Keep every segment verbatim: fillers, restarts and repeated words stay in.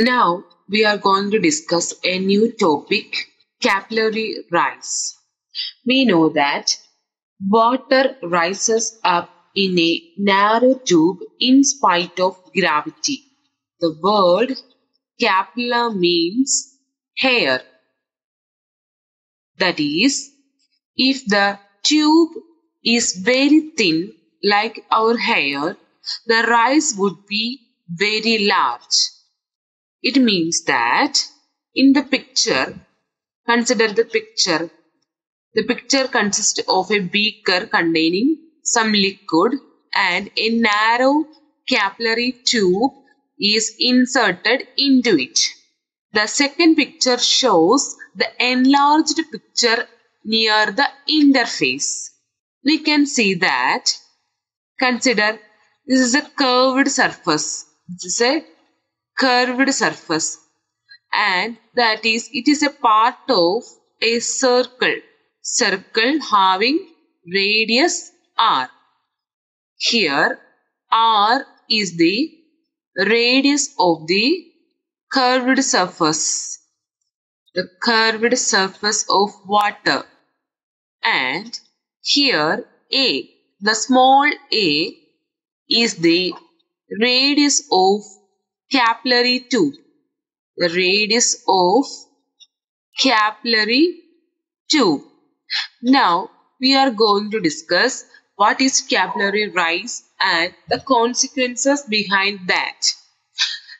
Now we are going to discuss a new topic, capillary rise. We know that water rises up in a narrow tube in spite of gravity. The word capillary means hair. That is, if the tube is very thin like our hair, the rise would be very large. It means that in the picture, consider the picture. The picture consists of a beaker containing some liquid and a narrow capillary tube is inserted into it. The second picture shows the enlarged picture near the interface. We can see that, consider this is a curved surface. This is a curved surface, and that is it is a part of a circle. Circle having radius r. Here r is the radius of the curved surface. The curved surface of water. And here a, the small a, is the radius of capillary tube. The radius of capillary tube. Now we are going to discuss what is capillary rise and the consequences behind that.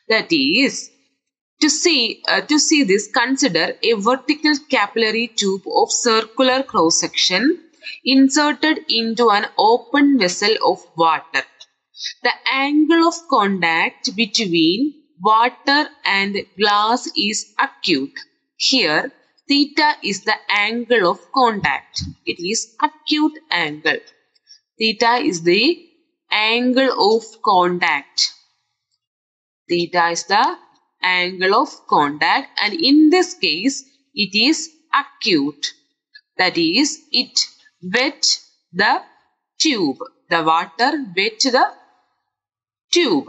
That is, to see uh, to see this, consider a vertical capillary tube of circular cross section inserted into an open vessel of water. The angle of contact between water and glass is acute. Here theta is the angle of contact. It is acute angle. Theta is the angle of contact. Theta is the angle of contact, and in this case it is acute. That is, it wet the tube. The water wet the tube.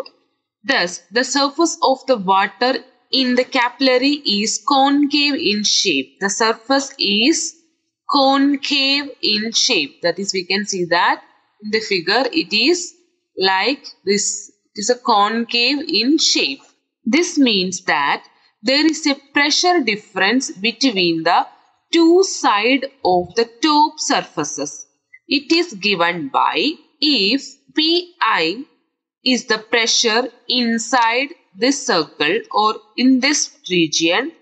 Thus, the surface of the water in the capillary is concave in shape. The surface is concave in shape. That is, we can see that in the figure it is like this. It is a concave in shape. This means that there is a pressure difference between the two sides of the top surfaces. It is given by if P I is the pressure inside this circle or in this region,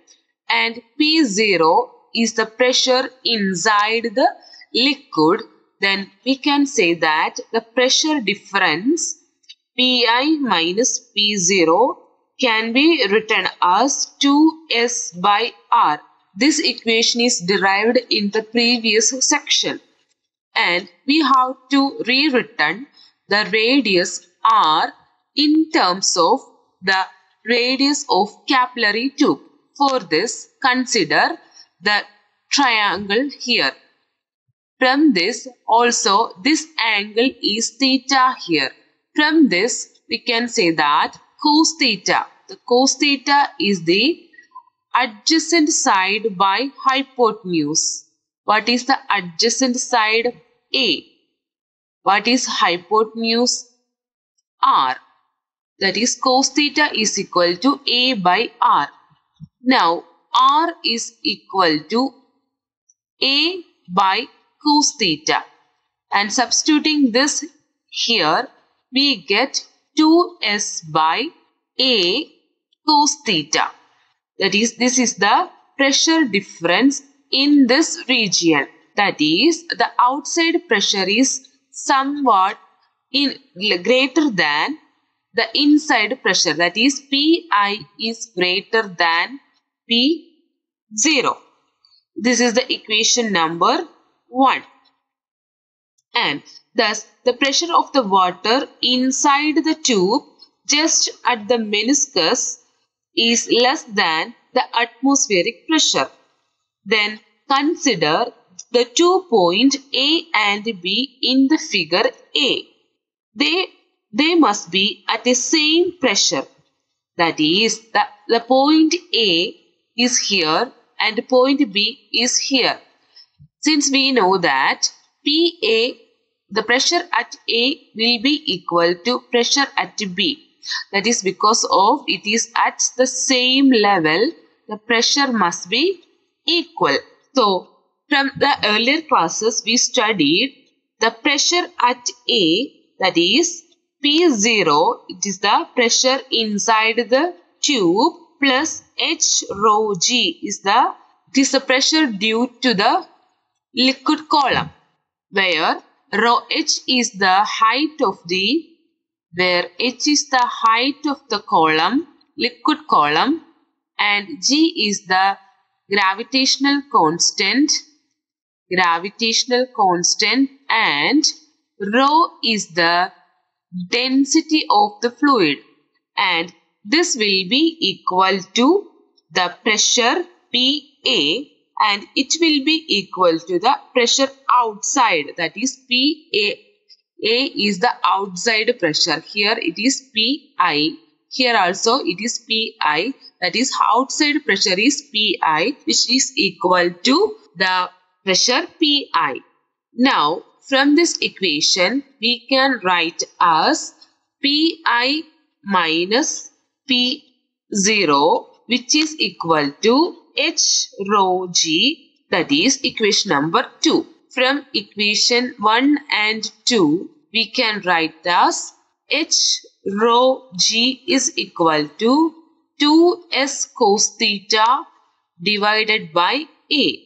and P zero is the pressure inside the liquid, then we can say that the pressure difference P I minus P zero can be written as two S by R. This equation is derived in the previous section, and we have to rewritten the radius R in terms of the radius of capillary tube. For this, consider the triangle here. From this also, this angle is theta here. From this we can say that cos theta. The cos theta is the adjacent side by hypotenuse. What is the adjacent side? A. What is hypotenuse? R. That is, cos theta is equal to A by R. Now R is equal to A by cos theta, and substituting this here we get two S by A cos theta. That is, this is the pressure difference in this region. That is, the outside pressure is somewhat in greater than the inside pressure. That is, P I is greater than P zero. This is the equation number one. And thus the pressure of the water inside the tube just at the meniscus is less than the atmospheric pressure. Then consider the two points A and B in the figure A. They They must be at the same pressure. That is, the, the point A is here and point B is here. Since we know that P A, the pressure at A will be equal to pressure at B. That is because of it is at the same level, the pressure must be equal. So, from the earlier classes we studied the pressure at A, that is P zero, it is the pressure inside the tube, plus H rho G is the, it is the pressure due to the liquid column, where rho H is the height of the, where H is the height of the column, liquid column, and G is the gravitational constant, gravitational constant, and rho is the density of the fluid, and this will be equal to the pressure P A, and it will be equal to the pressure outside, that is P A. A is the outside pressure. Here it is P I. Here also it is P I. That is outside pressure is P I, which is equal to the pressure P I. Now from this equation we can write as P I minus P zero, which is equal to H rho G, that is equation number two. From equation one and two, we can write as H rho G is equal to two S cos theta divided by A.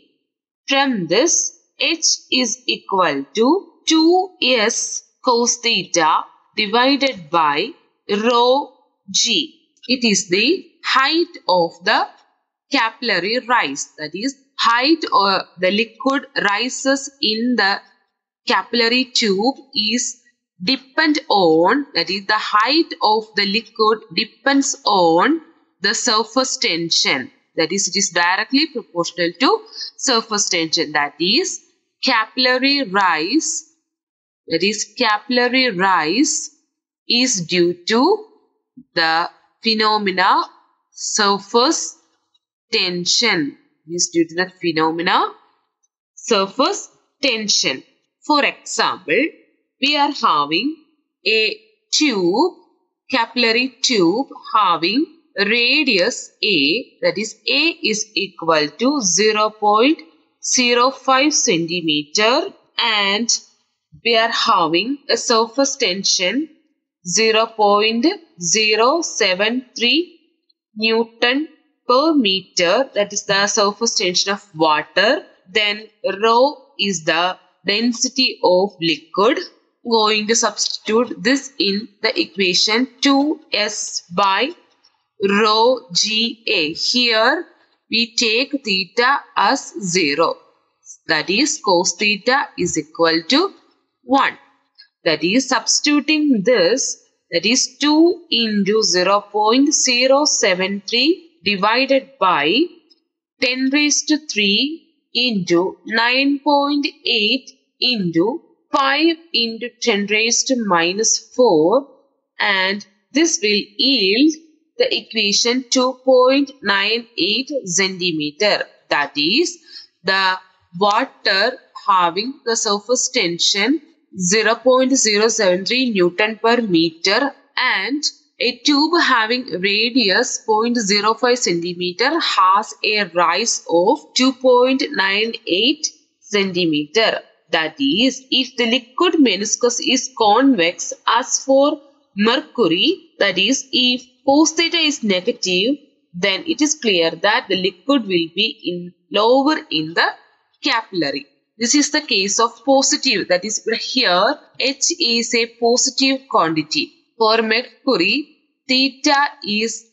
From this, H is equal to two S cos theta divided by rho G. It is the height of the capillary rise, that is height or the liquid rises in the capillary tube is depend on, that is the height of the liquid depends on the surface tension, that is it is directly proportional to surface tension, that is capillary rise, that is capillary rise is due to the phenomena surface tension, is due to the phenomena surface tension. For example, we are having a tube, capillary tube having radius A, that is A is equal to zero point zero five centimeter, and we are having a surface tension zero point zero seven three newton per meter, that is the surface tension of water. Then rho is the density of liquid. Going to substitute this in the equation two S by rho G A. Here we take theta as zero, that is cos theta is equal to one. That is substituting this, that is two into zero point zero seven three divided by ten raised to three into nine point eight into five into ten raised to minus four, and this will yield the equation two point nine eight centimeter. That is the water having the surface tension zero point zero seven three newton per meter and a tube having radius zero point zero five centimeter has a rise of two point nine eight centimeter. That is, if the liquid meniscus is convex as for mercury, that is, if cos theta is negative, then it is clear that the liquid will be in lower in the capillary. This is the case of positive, that is, here H is a positive quantity. For mercury, theta is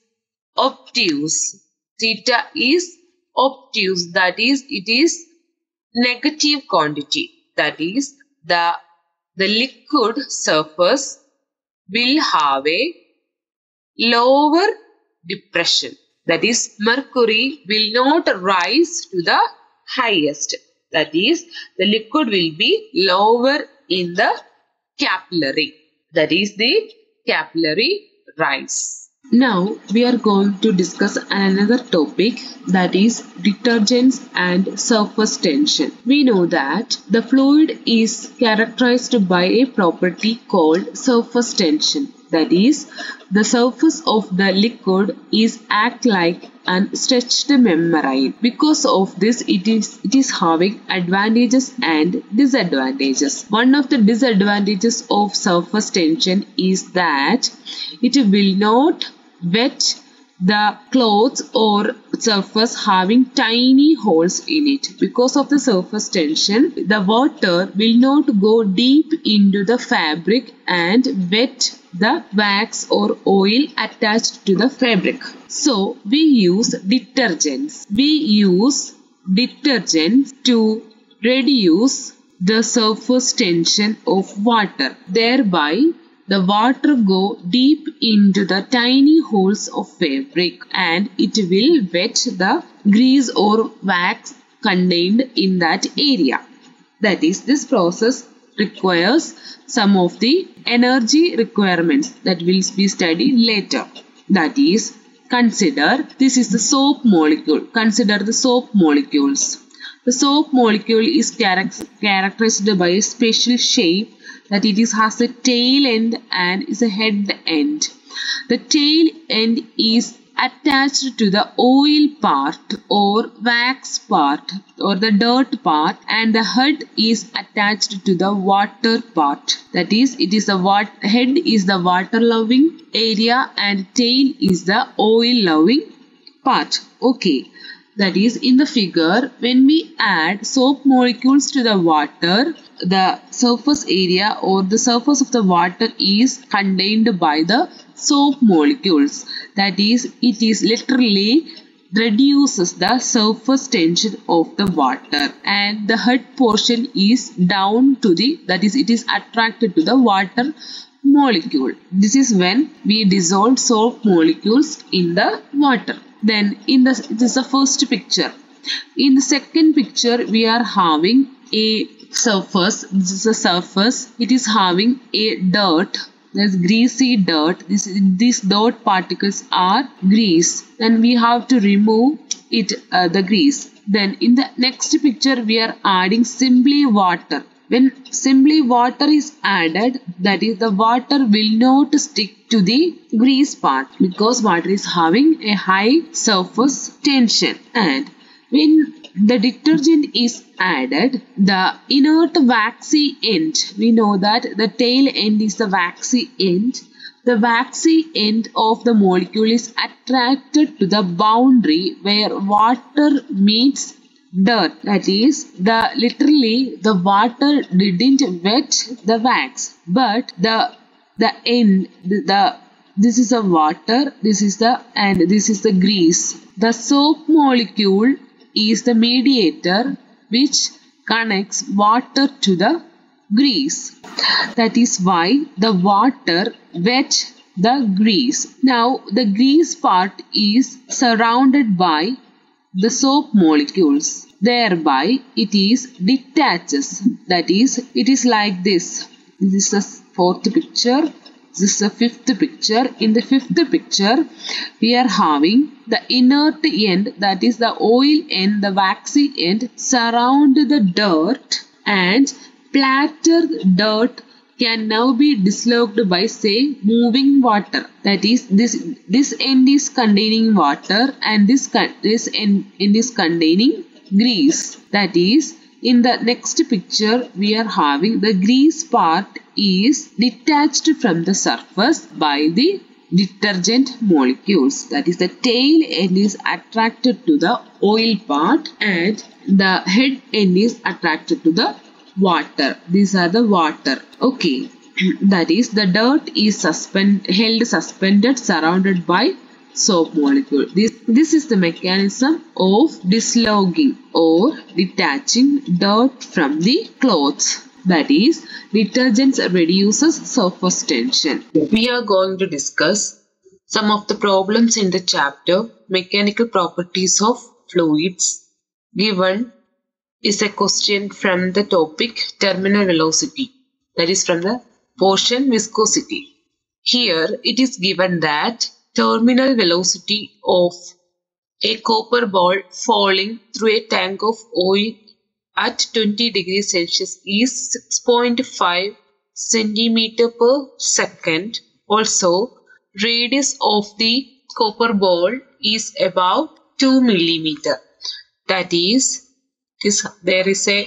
obtuse. Theta is obtuse, that is, it is negative quantity. That is, the, the liquid surface will have a lower depression. That is, mercury will not rise to the highest. That is, the liquid will be lower in the capillary. That is the capillary rise. Now we are going to discuss another topic, that is detergents and surface tension. We know that the fluid is characterized by a property called surface tension. That is, the surface of the liquid is act like an stretched membrane. Because of this, it is, it is having advantages and disadvantages. One of the disadvantages of surface tension is that it will not wet the clothes or surface having tiny holes in it. Because of the surface tension, the water will not go deep into the fabric and wet the wax or oil attached to the fabric. So we use detergents. We use detergents to reduce the surface tension of water. Thereby, the water go deep into the tiny holes of fabric and it will wet the grease or wax contained in that area. That is, this process requires some of the energy requirements that will be studied later. That is, consider this is the soap molecule. Consider the soap molecules. The soap molecule is characterized by a special shape, that it is has a tail end and is a head end. The tail end is attached to the oil part or wax part or the dirt part, and the head is attached to the water part. That is, it is the wat- head is the water loving area and tail is the oil loving part. Okay. That is, in the figure, when we add soap molecules to the water, the surface area or the surface of the water is contained by the soap molecules. That is, it is literally reduces the surface tension of the water, and the head portion is down to the, that is, it is attracted to the water molecule. This is when we dissolve soap molecules in the water. Then in the this is the first picture. In the second picture, we are having a surface. This is a surface. It is having a dirt. There's greasy dirt. This these dirt particles are grease. Then we have to remove it uh, the grease. Then in the next picture, we are adding simply water. When simply water is added, that is, the water will not stick to the grease part because water is having a high surface tension. And when the detergent is added, the inert waxy end, we know that the tail end is the waxy end. The waxy end of the molecule is attracted to the boundary where water meets dirt. That is, the literally the water didn't wet the wax, but the the end the, the this is the water, this is the and this is the grease. The soap molecule is the mediator which connects water to the grease. That is why the water wet the grease. Now the grease part is surrounded by the soap molecules, thereby it is detaches. That is, it is like this. This is the fourth picture. This is the fifth picture. In the fifth picture, we are having the inert end, that is the oil end, the waxy end, surround the dirt, and platter dirt can now be dislodged by, say, moving water. That is, this this end is containing water and this this end, end is containing grease. That is, in the next picture, we are having the grease part is detached from the surface by the detergent molecules. That is, the tail end is attracted to the oil part and the head end is attracted to the water. These are the water. Okay. That is, the dirt is suspend, held suspended, surrounded by soap molecule. This, this is the mechanism of dislodging or detaching dirt from the clothes. That is, detergents reduces surface tension. We are going to discuss some of the problems in the chapter mechanical properties of fluids. Given is a question from the topic terminal velocity, that is from the portion viscosity. Here it is given that terminal velocity of a copper ball falling through a tank of oil at twenty degrees Celsius is six point five centimeters per second. Also, radius of the copper ball is about two millimeters. That is, this, there is a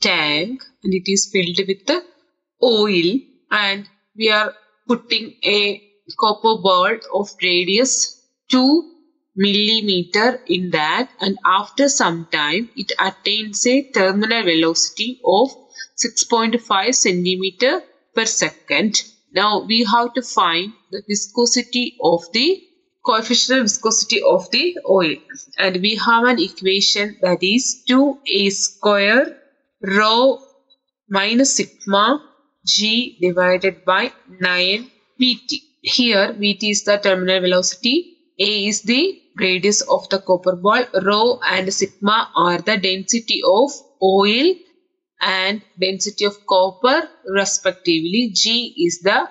tank and it is filled with the oil, and we are putting a copper ball of radius two millimeters in that, and after some time it attains a terminal velocity of six point five centimeters per second. Now we have to find the viscosity of the coefficient of viscosity of the oil, and we have an equation that is two a square rho minus sigma g divided by nine v t. Here v t is the terminal velocity, a is the radius of the copper ball, rho and sigma are the density of oil and density of copper respectively, g is the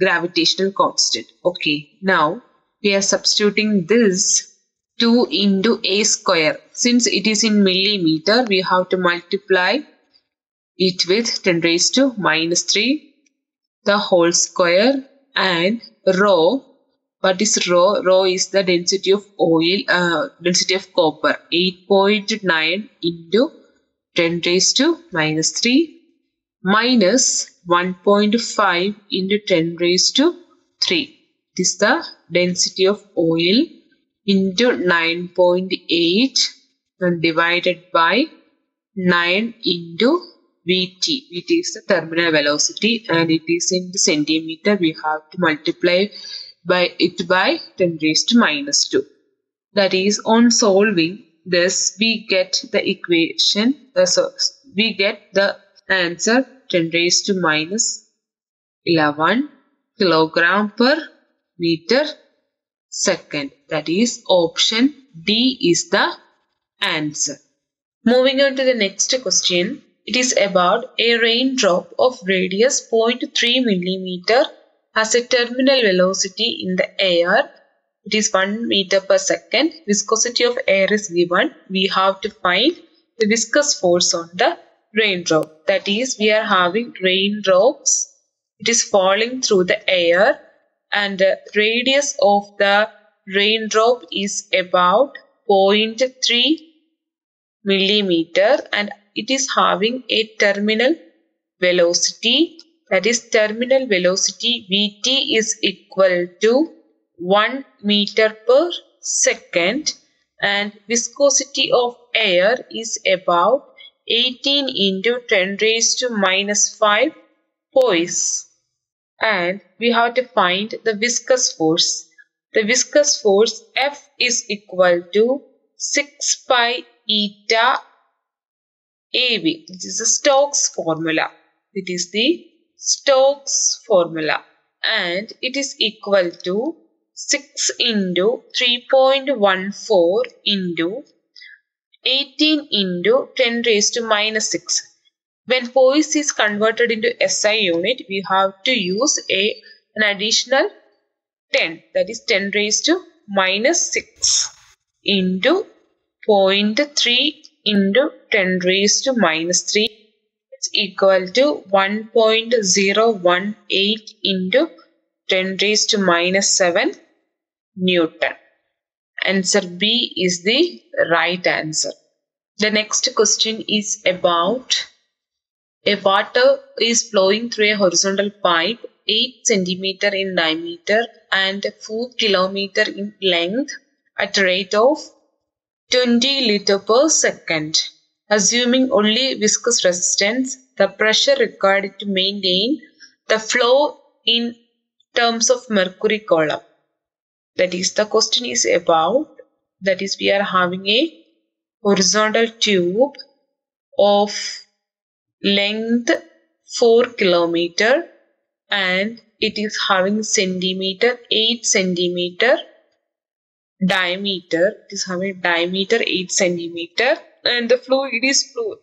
gravitational constant. Okay, now we are substituting this two into a square. Since it is in millimeter, we have to multiply it with ten raised to minus three the whole square and rho. What is rho? Rho is the density of oil, uh, density of copper, eight point nine into ten raised to minus three minus one point five into ten raised to three. This is the density of oil into nine point eight and divided by nine into v t. v t is the terminal velocity and it is in the centimeter. We have to multiply by it by ten raised to minus two. That is, on solving this, we get the equation, uh, so we get the answer ten raised to minus eleven kilogram per meter second. That is, option D is the answer. Moving on to the next question. It is about a raindrop of radius zero point three millimeters has a terminal velocity in the air. It is one meter per second. Viscosity of air is given. We have to find the viscous force on the raindrop. That is, we are having raindrops. It is falling through the air, and the radius of the raindrop is about zero point three millimeters, and it is having a terminal velocity. That is, terminal velocity v t is equal to one meter per second, and viscosity of air is about eighteen into ten raised to minus five poise. And we have to find the viscous force. The viscous force F is equal to six pi eta a b. This is the Stokes formula. It is the Stokes formula, and it is equal to six into three point one four into eighteen into ten raised to minus six. When poise is converted into S I unit, we have to use a, an additional ten, that is ten raised to minus six into zero point three into ten raised to minus three. It's equal to one point zero one eight into ten raised to minus seven Newton. Answer B is the right answer. The next question is about a water is flowing through a horizontal pipe eight centimeters in diameter and four kilometers in length at a rate of twenty liters per second. Assuming only viscous resistance, the pressure required to maintain the flow in terms of mercury column. That is, the question is about, that is, we are having a horizontal tube of length four kilometers and it is having centimeter eight centimeter diameter. It is having diameter eight centimeter and the fluid is flow,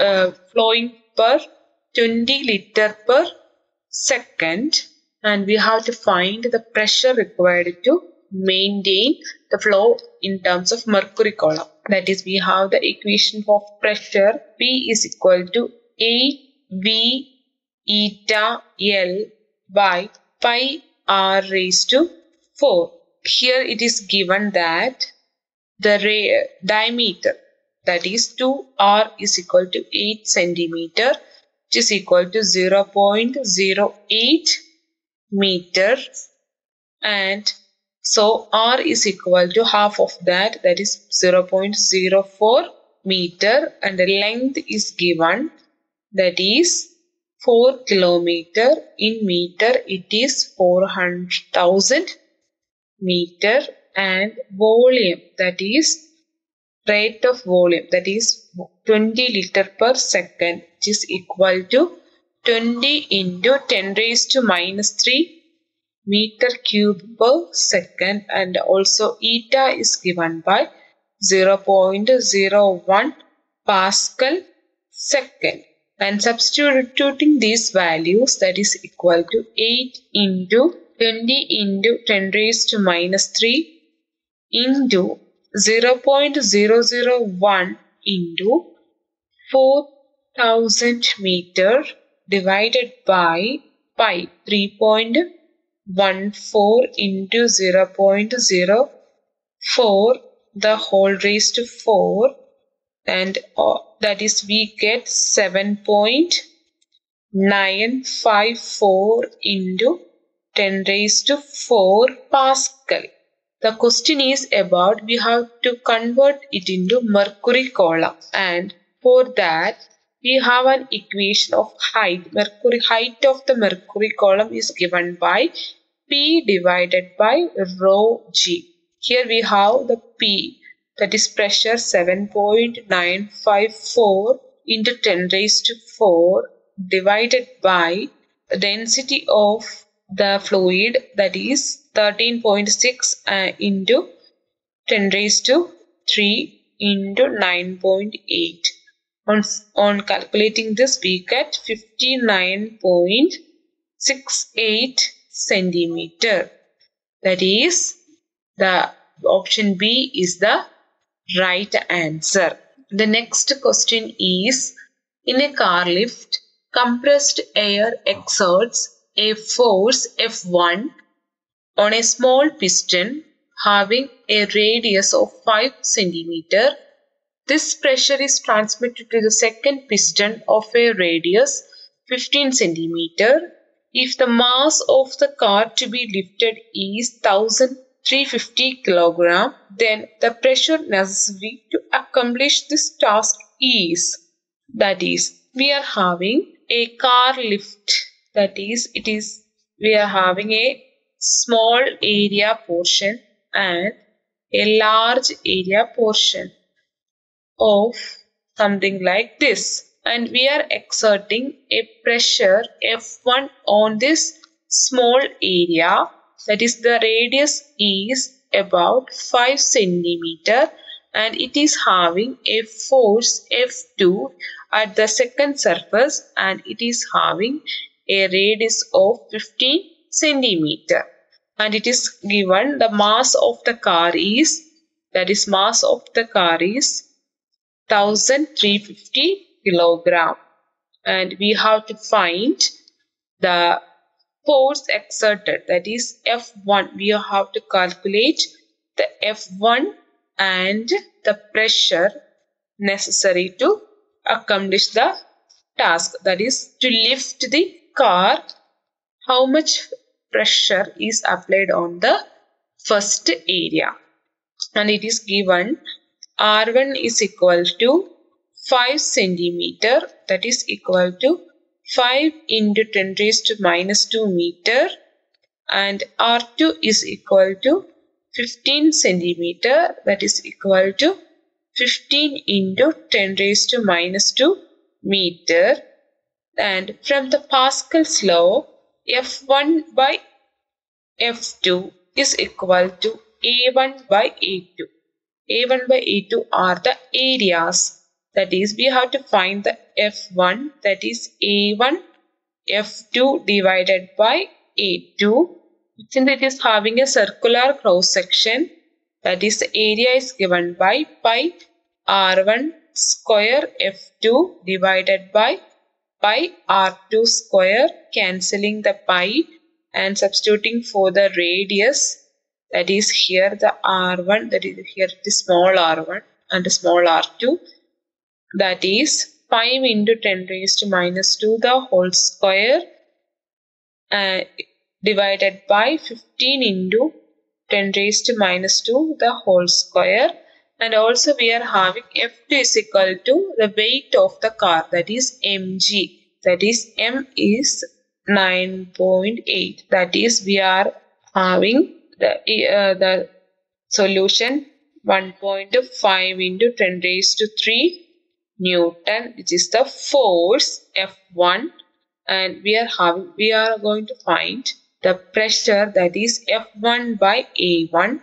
uh, flowing per twenty liters per second, and we have to find the pressure required to maintain the flow in terms of mercury column. That is, we have the equation of pressure. P is equal to eight V eta L by pi r raised to four. Here it is given that the ray diameter, that is two R, is equal to eight centimeter, which is equal to zero point zero eight meter, and so R is equal to half of that, that is zero point zero four meter, and the length is given, that is four kilometer. In meter it is four hundred thousand meter, and volume, that is rate of volume, that is twenty liter per second, which is equal to twenty into ten raised to minus three meter cube per second, and also eta is given by zero point zero one pascal second, and substituting these values, that is equal to eight into twenty into ten raised to minus three into zero point zero zero one into four thousand meter divided by pi three point one four into zero point zero four the whole raised to four, and uh, that is we get seven point nine five four into ten raised to four pascal. The question is about we have to convert it into mercury column, and for that we have an equation of height. Mercury height of the mercury column is given by P divided by rho G. Here we have the P, that is pressure, seven point nine five four into ten raised to four divided by the density of the fluid, that is thirteen point six uh, into ten raised to three into nine point eight. On, on calculating this, we get fifty-nine point six eight centimeter. That is, the option B is the right answer. The next question is, in a car lift, compressed air exerts a force F one on a small piston having a radius of five centimeter. This pressure is transmitted to the second piston of a radius fifteen centimeter. If the mass of the car to be lifted is one thousand three hundred fifty kilogram, then the pressure necessary to accomplish this task is, that is, we are having a car lift. That is, it is we are having a small area portion and a large area portion of something like this, and we are exerting a pressure F one on this small area, that is the radius is about five centimeter, and it is having a force F two at the second surface, and it is having a radius of fifteen centimeter, and it is given the mass of the car is, that is mass of the car is one thousand three hundred fifty kilogram, and we have to find the force exerted, that is F one. We have to calculate the F one and the pressure necessary to accomplish the task, that is to lift the car, how much pressure is applied on the first area, and it is given R one is equal to five centimeter, that is equal to five into ten raised to minus two meter, and R two is equal to fifteen centimeter, that is equal to fifteen into ten raised to minus two meter, and from the Pascal's law, F one by F two is equal to A one by A two. A one by A two are the areas, that is we have to find the F one, that is A one F two divided by A two Since it is having a circular cross section, that is the area is given by pi r one square f two divided by pi r two square, cancelling the pi and substituting for the radius, that is here the r one, that is here the small r one and the small r two, that is five into ten raised to minus two the whole square uh, divided by fifteen into ten raised to minus two the whole square. And also we are having F two is equal to the weight of the car, that is mg, that is m is nine point eight, that is we are having the, uh, the solution one point five into ten raised to three Newton, which is the force F one, and we are having we are going to find the pressure, that is F one by A one,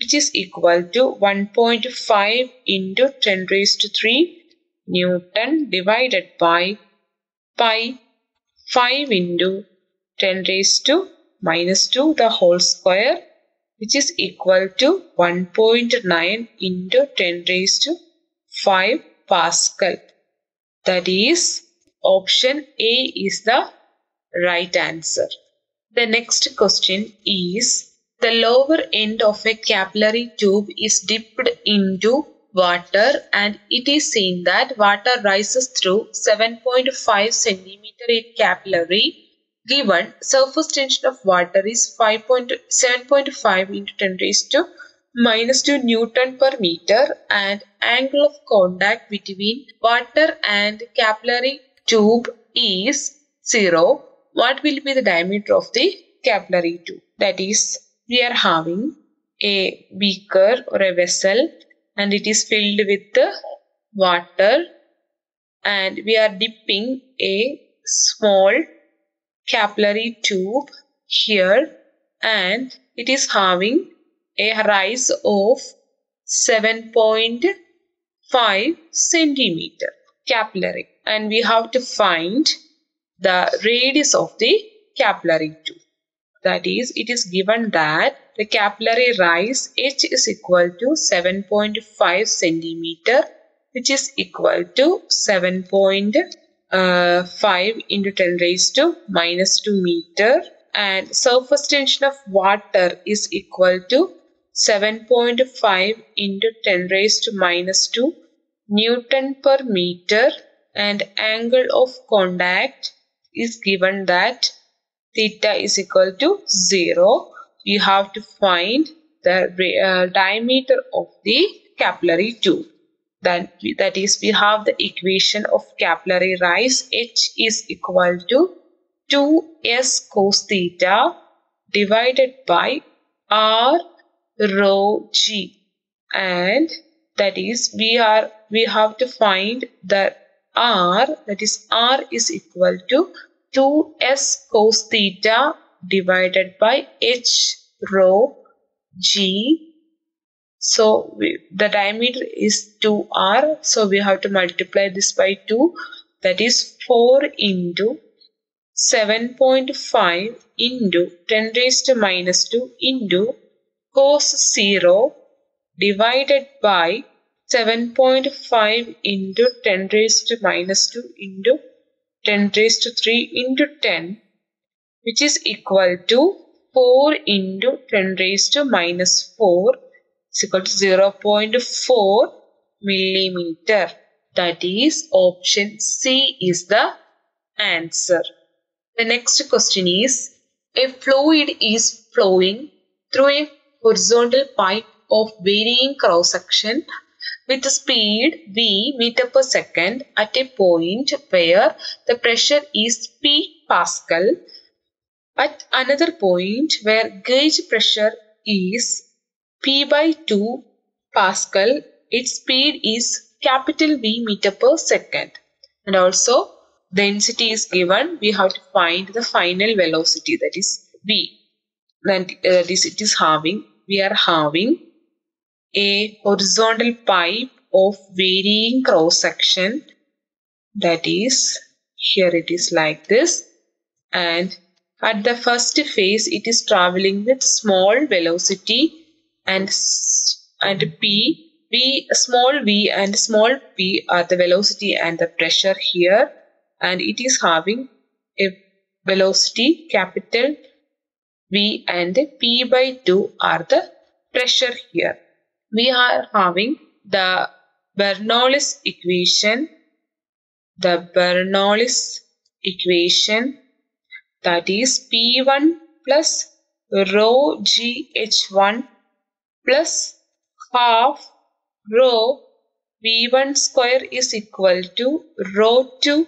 which is equal to one point five into ten raised to three Newton divided by pi five into ten raised to minus two the whole square, which is equal to one point nine into ten raised to five Pascal. That is option A is the right answer. The next question is, the lower end of a capillary tube is dipped into water and it is seen that water rises through seven point five centimeter in capillary. Given surface tension of water is seven point five into ten raised to minus two Newton per meter, and angle of contact between water and capillary tube is zero. What will be the diameter of the capillary tube? That is, we are having a beaker or a vessel and it is filled with the water, and we are dipping a small capillary tube here, and it is having a rise of seven point five centimeter capillary, and we have to find the radius of the capillary tube. That is, it is given that the capillary rise h is equal to seven point five centimeter, which is equal to seven point five into ten raised to minus two meter, and surface tension of water is equal to seven point five into ten raised to minus two Newton per meter, and angle of contact is given that theta is equal to zero. You have to find the uh, diameter of the capillary tube. Then that is, we have the equation of capillary rise, h is equal to two s cos theta divided by r rho g, and that is we are we have to find the r, that is r is equal to two s cos theta divided by h rho g. So we, the diameter is two r, so we have to multiply this by two, that is four into seven point five into ten raised to minus two into cos zero divided by seven point five into ten raised to minus two into ten raised to three into ten, which is equal to four into ten raised to minus four is equal to zero point four millimeter. That is option C is the answer. The next question is, a fluid is flowing through a horizontal pipe of varying cross section with a speed v meter per second at a point where the pressure is p Pascal, at another point where gauge pressure is p by two Pascal, its speed is capital V meter per second, and also density is given. We have to find the final velocity, that is v. And uh, this it is having we are having a horizontal pipe of varying cross section, that is here it is like this, and At the first phase, it is traveling with small velocity and, and P. V, small v and small p are the velocity and the pressure here, and it is having a velocity capital V and P by two are the pressure here. We are having the Bernoulli's equation, the Bernoulli's equation that is P one plus rho G H one plus half rho V one square is equal to rho two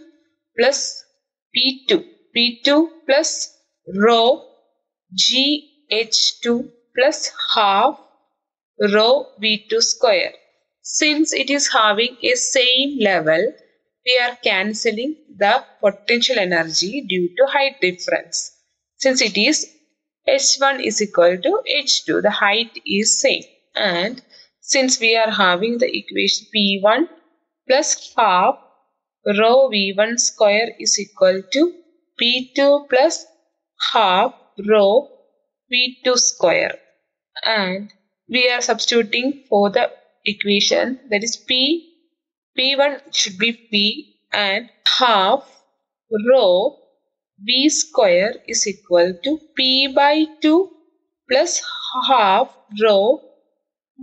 plus P two. P two plus rho G H two plus half rho V two square. Since it is having a same level, we are cancelling the potential energy due to height difference. Since it is H one is equal to H two, the height is same. And since we are having the equation P one plus half rho V one square is equal to P two plus half rho V two square, and we are substituting for the equation that is P, P one should be P and half rho V square is equal to P by two plus half rho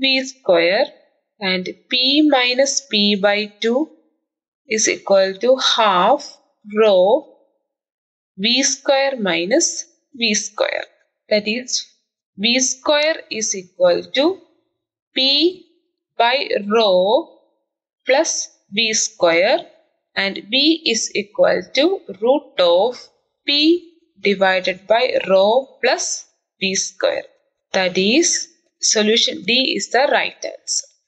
V square, and P minus P by two is equal to half rho V square minus V square. That is V square is equal to P by rho plus V square, and V is equal to root of P divided by rho plus V square. That is solution D is the right answer.